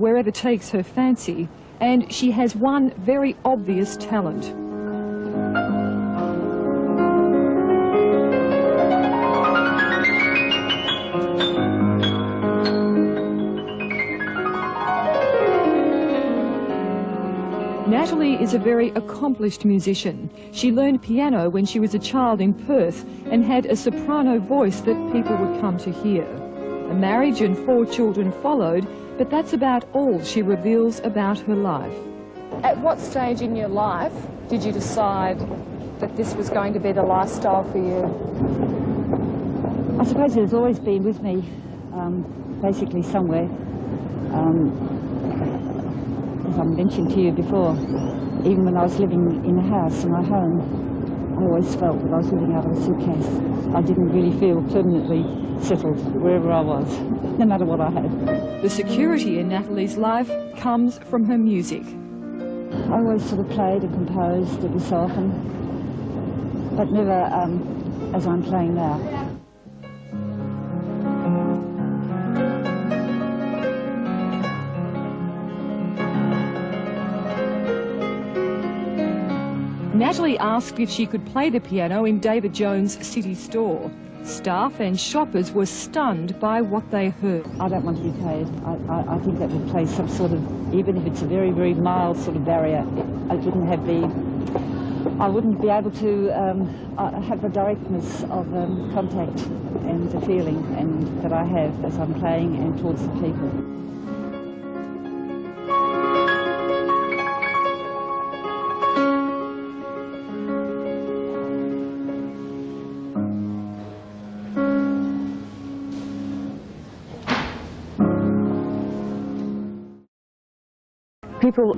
wherever takes her fancy, and she has one very obvious talent. Natalie is a very accomplished musician. She learned piano when she was a child in Perth and had a soprano voice that people would come to hear. A marriage and 4 children followed, but that's about all she reveals about her life. At what stage in your life did you decide that this was going to be the lifestyle for you? I suppose it has always been with me, basically somewhere. As I mentioned to you before, even when I was living in a house, in my home, I always felt that I was living out of a suitcase. I didn't really feel permanently settled wherever I was, no matter what I had. The security in Natalie's life comes from her music. I always sort of played and composed every so often, but never as I'm playing now. Natalie asked if she could play the piano in David Jones City Store. Staff and shoppers were stunned by what they heard. I don't want to be paid. I think that would place some sort of, even if it's a very, very mild sort of barrier, I wouldn't be able to have the directness of contact and the feeling that I have as I'm playing and towards the people. People